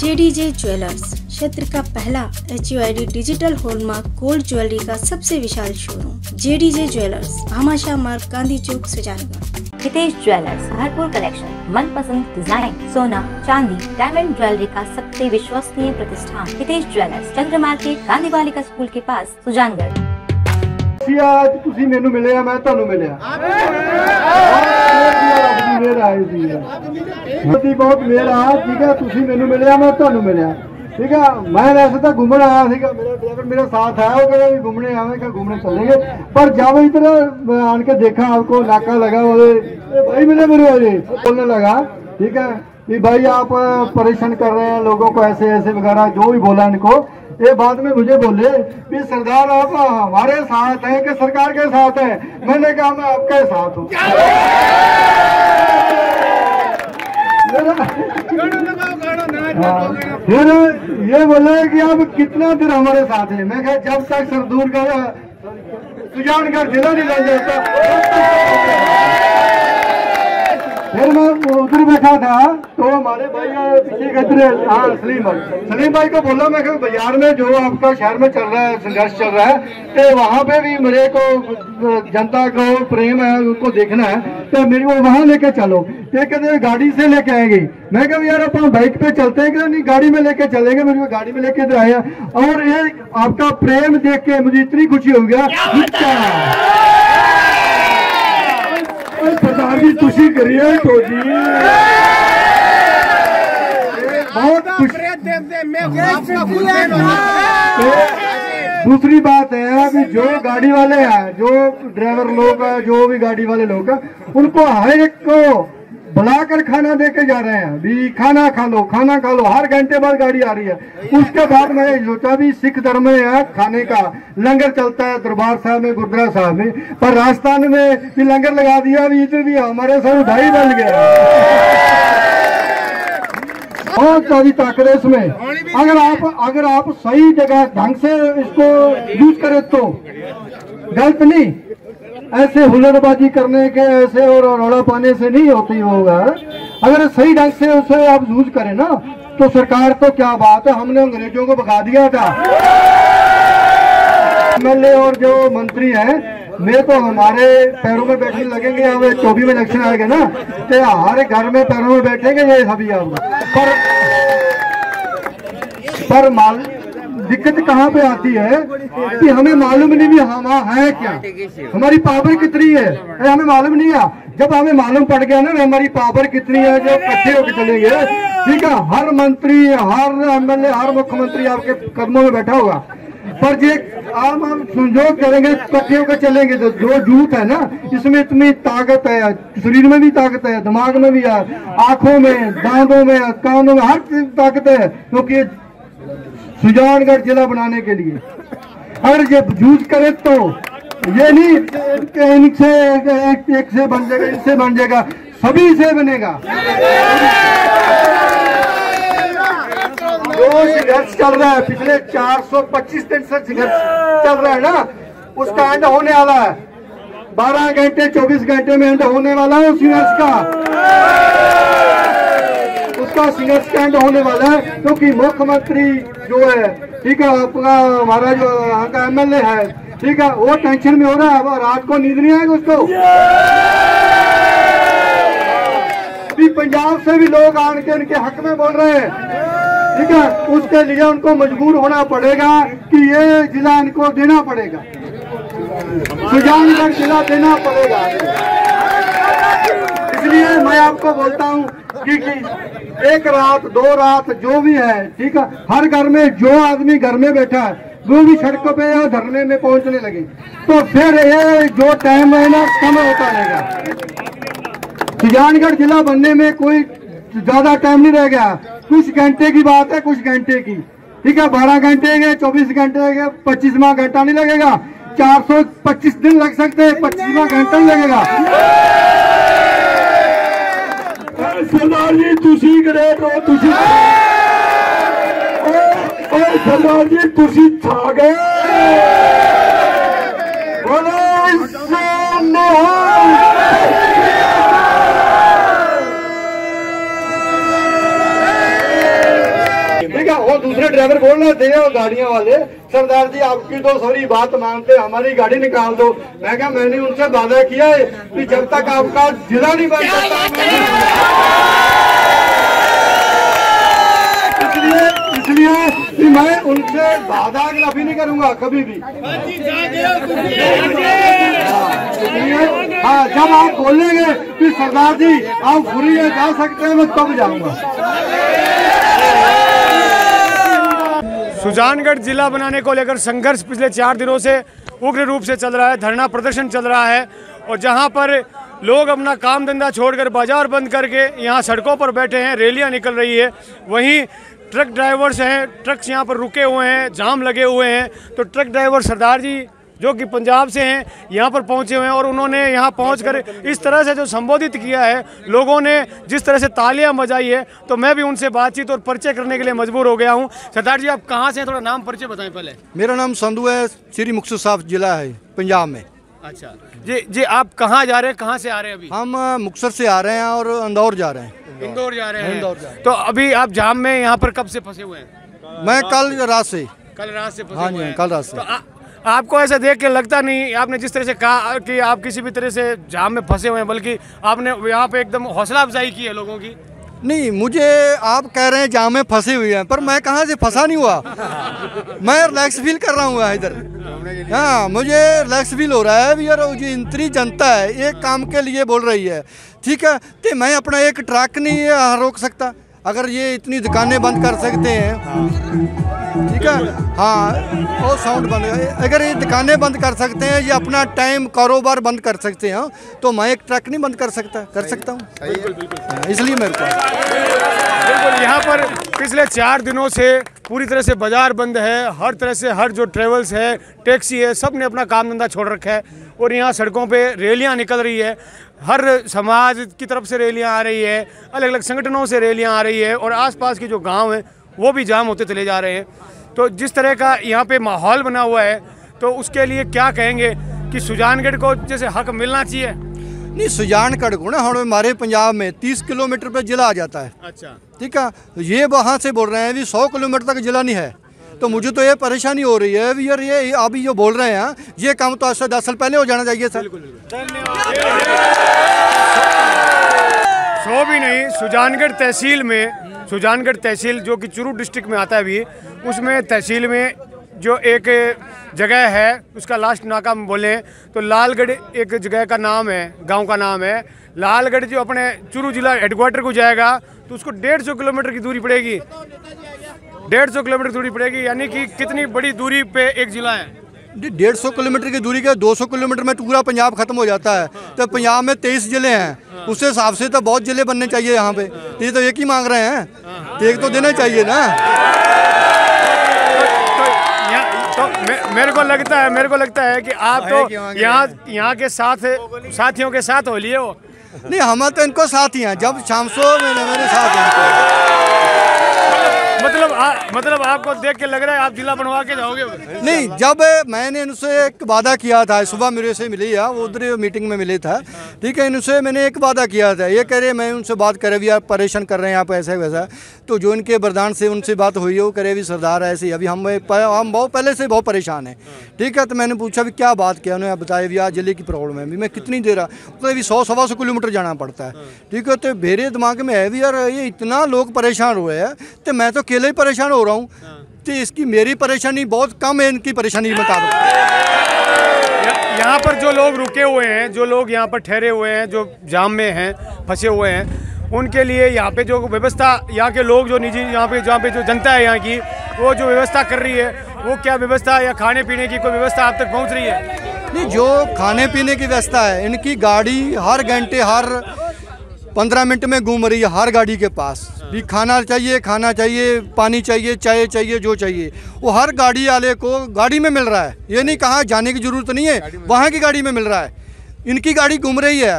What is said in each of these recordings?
JDJ jewellers क्षेत्र का पहला HUID digital hallmark gold jewellery का सबसे विशाल शोरूम JDJ ज्वेलर्स, हमाशा मार्ग, गांधी चौक, सुजानगढ़। हितेश ज्वेलर्स भरपूर कलेक्शन, मनपसंद डिजाइन, सोना, चांदी, डायमंड ज्वेलरी का सबसे विश्वसनीय प्रतिष्ठान Hitesh jewellers, Chandra market, Gandhi Balika school के पास, सुजानगढ़। मेनू मिले, मैं तुहानू मिलिया, बहुत मेहर आया, ठीक है। तुम मेनू मिले, मैं तुहानू मिलिया, ठीक है। मैं वैसे तो घूमने आया, मेरा ड्राइवर मेरा साथ आया, वो कहता भी घूमने आवे, घूमने चलेंगे, पर जब इधर आन के देखा आपको नाका लगा, भाई मेरे बोलने लगा, ठीक है, कि भाई आप परेशान कर रहे हैं लोगों को, ऐसे ऐसे वगैरह जो भी बोला इनको। ये बाद में मुझे बोले कि सरदार आप हमारे साथ हैं कि सरकार के साथ हैं? मैंने कहा मैं आपके साथ हूँ। फिर ये बोले कि आप कितना दिन हमारे साथ हैं? मैं कहा जब तक संधू का सुजानगढ़ जिला नहीं बन जाता। फिर मैं उधर बैठा था तो हमारे भाई पीछे कहते हाँ सलीम भाई को बोला, मैं बाजार में जो आपका शहर में चल रहा है, संघर्ष चल रहा है, तो वहाँ पे भी मेरे को जनता को प्रेम है, उनको देखना है, तो मेरे को वहाँ लेके चलो। ये कहते गाड़ी से लेके आएंगे। मैं कहा यार अपन बाइक पे चलते हैं, नहीं गाड़ी में लेके चलेंगे। मेरे को गाड़ी में लेके आया और ये आपका प्रेम देख के मुझे इतनी खुशी हो गया। खुशी करिए तो जी, बहुत तो दूसरी बात है अभी जो गाड़ी वाले हैं, जो ड्राइवर लोग हैं, जो भी गाड़ी वाले लोग हैं, उनको हर एक को बुलाकर खाना देके जा रहे हैं भी, खाना खा लो, खाना खा लो। हर घंटे बाद गाड़ी आ रही है। उसके बाद मैंने सोचा भी सिख धर्म में है खाने का लंगर चलता है, दरबार साहब में, गुरुद्वारा साहब में, पर राजस्थान में भी लंगर लगा दिया। अभी इधर भी हमारे साथ भाई बन गया, बहुत सारी ताकत है इसमें। अगर आप सही जगह ढंग से इसको यूज करें तो गलत नहीं। ऐसे हुलड़बाजी करने के, ऐसे और रौड़ा पाने से नहीं होती होगा। अगर सही ढंग से उसे आप यूज करें ना, तो सरकार तो क्या बात है, हमने अंग्रेजों को भगा दिया था। MLA और जो मंत्री हैं, मैं तो हमारे पैरों में बैठने लगेंगे। हमें 24 में इलेक्शन आएगा ना, तो हमारे घर में पैरों में बैठेंगे ये सभी आप। पर माल दिक्कत कहाँ पे आती है कि हमें मालूम नहीं भी हम है क्या, हमारी पावर कितनी है, हमें मालूम नहीं है। जब हमें मालूम पड़ गया ना हमारी पावर कितनी है, जो इकट्ठे होकर चलेंगे, ठीक है। हर मंत्री, हर MLA, हर मुख्यमंत्री आपके कदमों में बैठा होगा, पर ये आम हम संजोग करेंगे, इकट्ठे होकर चलेंगे। जो झूठ है ना, इसमें इतनी ताकत है, शरीर में भी ताकत है, दिमाग में भी है, आंखों में, दांतों में, कानों में, हर ताकत है, क्योंकि सुजानगढ़ जिला बनाने के लिए। अगर ये यूज करे तो ये नहीं इनसे एक से बन जाएगा, इनसे बन जाएगा, सभी से बनेगा। जो संघर्ष चल रहा है पिछले 425 दिन से संघर्ष चल रहा है ना, उसका एंड होने वाला है 12 घंटे 24 घंटे में एंड होने वाला है उस संघर्ष का। उसका सिंगर स्टैंड होने वाला है, क्योंकि मुख्यमंत्री जो है, ठीक है, आपका हमारा जो यहाँ का MLA है, ठीक है, वो टेंशन में हो रहा है, रात को नींद नहीं आएगी उसको। अभी पंजाब से भी लोग आन के उनके हक में बोल रहे हैं, ठीक है, उसके लिए उनको मजबूर होना पड़ेगा कि ये जिला इनको देना पड़ेगा, सुजानगढ़ जिला देना पड़ेगा। इसलिए मैं आपको बोलता हूँ कि एक रात, दो रात जो भी है, ठीक है, हर घर में जो आदमी घर में बैठा है वो भी सड़कों पे या धरने में पहुंचने लगे, तो फिर ये जो टाइम है ना कम होता रहेगा। सुजानगढ़ जिला बनने में कोई ज्यादा टाइम नहीं रह गया, कुछ घंटे की बात है, कुछ घंटे की, ठीक है। 12 घंटे के, 24 घंटे के, 25वां घंटा नहीं लगेगा, 425 दिन लग सकते हैं, 25वां घंटा नहीं लगेगा। सरदार जी तुसी ग्रेट हो, तुसी सरदार जी तुसी छा गए, बोलो और दूसरे ड्राइवर बोल रहे थे और गाड़ियों वाले, सरदार जी आपकी तो सॉरी बात मानते, हमारी गाड़ी निकाल दो। मैं क्या, मैंने उनसे वादा किया है कि जब तक आपका जिला नहीं बन सकता, इसलिए मैं उनसे वादा खिलाफी नहीं करूंगा कभी भी। हाँ, जब आप बोलेंगे कि सरदार जी आप फ्री में जा सकते हैं, मैं तब जाऊंगा। सुजानगढ़ जिला बनाने को लेकर संघर्ष पिछले 4 दिनों से उग्र रूप से चल रहा है, धरना प्रदर्शन चल रहा है और जहां पर लोग अपना काम धंधा छोड़कर बाजार बंद करके यहां सड़कों पर बैठे हैं, रैलियां निकल रही है। वहीं ट्रक ड्राइवर्स हैं, ट्रक्स यहां पर रुके हुए हैं, जाम लगे हुए हैं। तो ट्रक ड्राइवर सरदार जी जो कि पंजाब से हैं यहाँ पर पहुँचे हुए हैं और उन्होंने यहाँ पहुँचकर इस तरह से जो संबोधित किया है, लोगों ने जिस तरह से तालियां बजाई है, तो मैं भी उनसे बातचीत और परिचय करने के लिए मजबूर हो गया हूँ। सरदार जी आप कहाँ से हैं, थोड़ा नाम परिचय बताएं पहले। मेरा नाम संधू है, श्री मुक्सर साहब जिला है पंजाब में। अच्छा जी, आप कहाँ जा रहे हैं, कहाँ से आ रहे हैं अभी? हम मुक्सर से आ रहे हैं और इंदौर जा रहे हैं। इंदौर जा रहे हैं, इंदौर जा रहे हैं। तो अभी आप जाम में यहाँ पर कब से फंसे हुए हैं? मैं कल रात से फंसे हुए हैं। कल रात से आपको ऐसा देख के लगता नहीं, आपने जिस तरह से कहा कि आप किसी भी तरह से जाम में फंसे हुए हैं, बल्कि आपने यहाँ पे एकदम हौसला अफजाई की है लोगों की। नहीं, मुझे आप कह रहे हैं जाम में फंसे हुए हैं, पर मैं कहाँ से फंसा नहीं हुआ। मैं रिलैक्स फील कर रहा हूँ इधर। हाँ, मुझे रिलैक्स फील हो रहा है भी यार, जो इतनी जनता है एक काम के लिए बोल रही है, ठीक है, तो मैं अपना एक ट्रक नहीं रोक सकता? अगर ये इतनी दुकानें बंद कर सकते हैं, ठीक है, हाँ, और साउंड बंद, अगर ये दुकानें बंद कर सकते हैं, ये अपना टाइम कारोबार बंद कर सकते हैं, तो मैं एक ट्रक नहीं बंद कर सकता? कर सकता हूँ, इसलिए मेरे को बिल्कुल। यहाँ पर पिछले 4 दिनों से पूरी तरह से बाजार बंद है, हर तरह से हर जो ट्रेवल्स है, टैक्सी है, सब ने अपना काम धंधा छोड़ रखा है और यहाँ सड़कों पे रैलियाँ निकल रही है। हर समाज की तरफ से रैलियाँ आ रही है, अलग अलग संगठनों से रैलियाँ आ रही है और आसपास के जो गांव हैं वो भी जाम होते चले जा रहे हैं। तो जिस तरह का यहाँ पे माहौल बना हुआ है, तो उसके लिए क्या कहेंगे कि सुजानगढ़ को जैसे हक मिलना चाहिए? नहीं, सुजानगढ़ को ना हमारे पंजाब में 30 किलोमीटर पर जिला आ जाता है। अच्छा, ठीक है, ये वहाँ से बोल रहे हैं भी 100 किलोमीटर तक जिला नहीं है, तो मुझे तो ये परेशानी हो रही है यार। ये अभी जो बोल रहे हैं, ये काम तो आज से 10 साल पहले हो जाना चाहिए सर। धन्यवाद। 100 भी नहीं, सुजानगढ़ तहसील में, सुजानगढ़ तहसील जो कि चुरू डिस्ट्रिक्ट में आता है भी, उसमें तहसील में जो एक जगह है उसका लास्ट नाका हम बोले तो लालगढ़ एक जगह का नाम है, गांव का नाम है लालगढ़, जो अपने चुरू जिला हेडक्वार्टर को जाएगा तो उसको 150 किलोमीटर की दूरी पड़ेगी। 150 किलोमीटर दूरी पड़ेगी, यानी कि कितनी बड़ी दूरी पे एक जिला है। 150 किलोमीटर की दूरी के 200 किलोमीटर में पूरा पंजाब खत्म हो जाता है। तो पंजाब में 23 जिले हैं, उसके हिसाब से तो बहुत जिले बनने चाहिए यहाँ पे। ये तो एक ही मांग रहे हैं, एक तो देना चाहिए ना। मेरे को लगता है कि आप तो यहाँ के साथियों के साथ हो लिए हो। नहीं, हम तो इनको साथ ही हैं, जब शाम सो मेरे साथ हैं। मतलब आपको देख के लग रहा है आप जिला बनवा के जाओगे? नहीं, जब मैंने इनसे एक वादा किया था, सुबह मेरे से मिली है, वो उधर मीटिंग में मिले था, ठीक है, इनसे मैंने एक वादा किया था, ये कह रहे मैं उनसे बात करे भी आप परेशान कर रहे हैं आप ऐसा वैसा, तो जो इनके बरदान से उनसे बात हुई हो, करे भी सरदार ऐसे अभी हम बहुत पहले से बहुत परेशान हैं, ठीक है। तो मैंने पूछा भी क्या बात किया, उन्होंने बताया भी आज जिले की प्रॉब्लम है भी, मैं कितनी देर अभी 100-125 किलोमीटर जाना पड़ता है, ठीक है। तो मेरे दिमाग में है भी यार ये इतना लोग परेशान हुए हैं, तो मैं तो अकेले परेशान हो रहा हूँ, तो इसकी मेरी परेशानी बहुत कम है इनकी परेशानी मुताबिक। यहाँ पर जो लोग रुके हुए हैं, जो लोग यहाँ पर ठहरे हुए हैं, जो जाम में हैं, फंसे हुए हैं, उनके लिए यहाँ पे जो व्यवस्था, यहाँ के लोग जो निजी, यहाँ पे जो जनता है यहाँ की, वो जो व्यवस्था कर रही है, वो क्या व्यवस्था या खाने पीने की कोई व्यवस्था आप तक पहुँच रही है? नहीं, जो खाने पीने की व्यवस्था है, इनकी गाड़ी हर घंटे हर 15 मिनट में घूम रही है, हर गाड़ी के पास भी खाना चाहिए, पानी चाहिए, चाय चाहिए, जो चाहिए वो हर गाड़ी वाले को गाड़ी में मिल रहा है। ये नहीं कहाँ जाने की जरूरत नहीं है, वहाँ की गाड़ी में मिल रहा है। इनकी गाड़ी घूम रही है,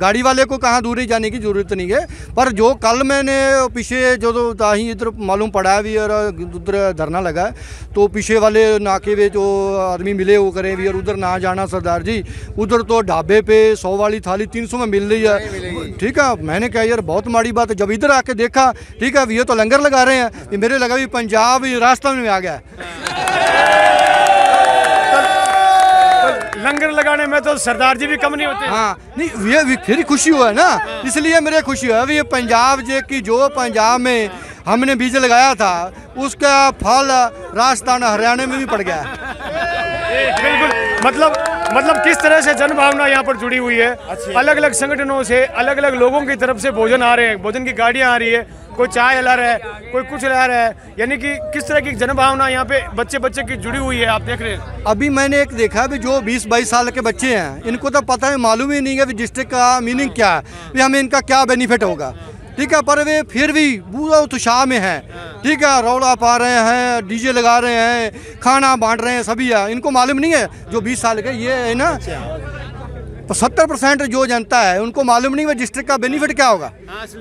गाड़ी वाले को कहाँ दूरी जाने की ज़रूरत नहीं है। पर जो कल मैंने पीछे जो तो इधर मालूम पड़ा भी और उधर धरना लगा है, तो पीछे वाले नाके पे जो आदमी मिले वो करें भी और उधर ना जाना सरदार जी। उधर तो ढाबे पे 100 वाली थाली 300 में मिल रही है, ठीक है। मैंने कहा यार बहुत माड़ी बात है। जब इधर आके देखा, ठीक है, ये तो लंगर लगा रहे हैं, मेरे लगा भी पंजाब राजस्थान में आ गया है। लंगर लगाने में तो सरदार जी भी कम नहीं होते। हाँ नहीं, ये फिर खुशी हुआ है ना, इसलिए मेरे खुशी हुआ। ये पंजाब जे की जो पंजाब में हमने बीज लगाया था उसका फल राजस्थान हरियाणा में भी पड़ गया। बिल्कुल, मतलब किस तरह से जन भावना यहाँ पर जुड़ी हुई है। अलग अलग संगठनों से अलग अलग लोगों की तरफ से भोजन आ रहे हैं, भोजन की गाड़ियाँ आ रही है, कोई चाय ला रहा है, कोई कुछ ला रहा है। यानी कि किस तरह की जनभावना यहाँ पे बच्चे बच्चे की जुड़ी हुई है, आप देख रहे हैं। अभी मैंने एक देखा भी जो 20-22 साल के बच्चे हैं, इनको तो पता है, मालूम ही नहीं है डिस्ट्रिक्ट का मीनिंग क्या है, भी हमें इनका क्या बेनिफिट होगा, ठीक है। पर वे फिर भी पूरा उत्साह में है, ठीक है। रौला पा रहे हैं, डीजे लगा रहे हैं, खाना बांट रहे हैं सभी है। इनको मालूम नहीं है जो 20 साल के ये है ना, 70% जो जनता है उनको मालूम नहीं है डिस्ट्रिक्ट का बेनिफिट क्या होगा।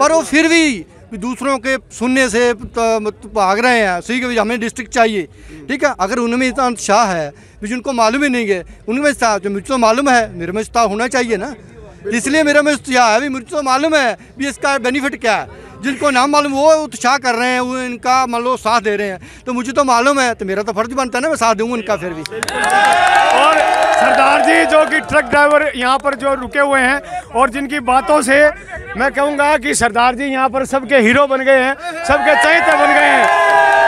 पर वो फिर भी दूसरों के सुनने से भाग रहे हैं, सही कि हमें डिस्ट्रिक्ट चाहिए, ठीक है। अगर उनमें इतना उत्साह है जिनको मालूम ही नहीं है, उनमें उत्साह जो मुझे तो मालूम है, मेरे में उत्साह होना चाहिए ना। इसलिए मेरे में उत्साह है भी, मुझे तो मालूम है भी इसका बेनिफिट क्या है। जिनको ना मालूम वो उत्साह कर रहे हैं, वो इनका मान लो साथ दे रहे हैं। तो मुझे तो मालूम है, तो मेरा तो फर्ज बनता है ना, मैं साथ दूंगा इनका फिर भी। और सरदार जी जो कि ट्रक ड्राइवर यहाँ पर जो रुके हुए हैं और जिनकी बातों से मैं कहूँगा कि सरदार जी यहाँ पर सबके हीरो बन गए हैं, सबके चैत्य बन गए हैं।